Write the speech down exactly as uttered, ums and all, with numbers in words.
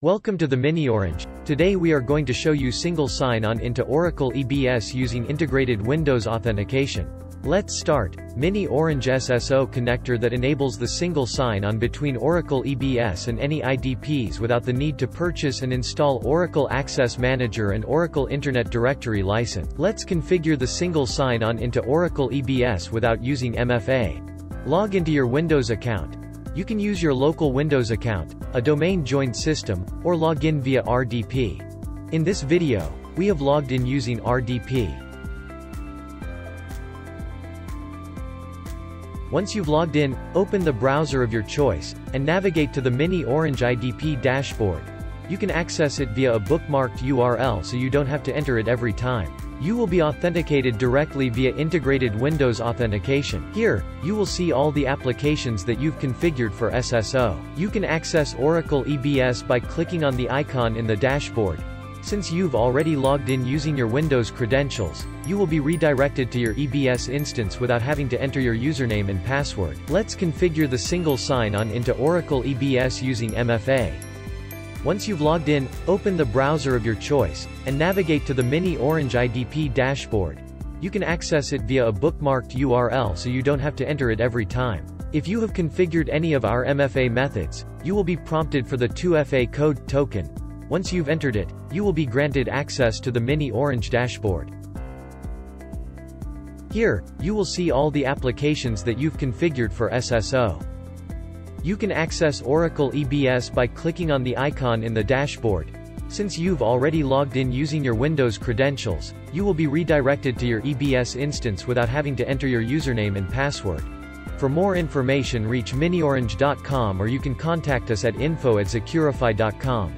Welcome to the MiniOrange. Today we are going to show you single sign-on into Oracle E B S using integrated Windows authentication. Let's start. MiniOrange S S O connector that enables the single sign-on between Oracle E B S and any I D Ps without the need to purchase and install Oracle Access Manager and Oracle Internet Directory license. Let's configure the single sign-on into Oracle E B S without using M F A. Log into your Windows account. You can use your local Windows account, a domain-joined system, or log in via R D P. In this video, we have logged in using R D P. Once you've logged in, open the browser of your choice, and navigate to the MiniOrange I D P dashboard. You can access it via a bookmarked U R L so you don't have to enter it every time. You will be authenticated directly via integrated Windows authentication. Here, you will see all the applications that you've configured for S S O. You can access Oracle E B S by clicking on the icon in the dashboard. Since you've already logged in using your Windows credentials, you will be redirected to your E B S instance without having to enter your username and password. Let's configure the single sign-on into Oracle E B S using M F A. Once you've logged in, open the browser of your choice, and navigate to the MiniOrange I D P dashboard. You can access it via a bookmarked U R L so you don't have to enter it every time. If you have configured any of our M F A methods, you will be prompted for the two F A code token. Once you've entered it, you will be granted access to the MiniOrange dashboard. Here, you will see all the applications that you've configured for S S O. You can access Oracle E B S by clicking on the icon in the dashboard. Since you've already logged in using your Windows credentials, you will be redirected to your E B S instance without having to enter your username and password. For more information, reach miniorange dot com or you can contact us at info at xecurify dot com.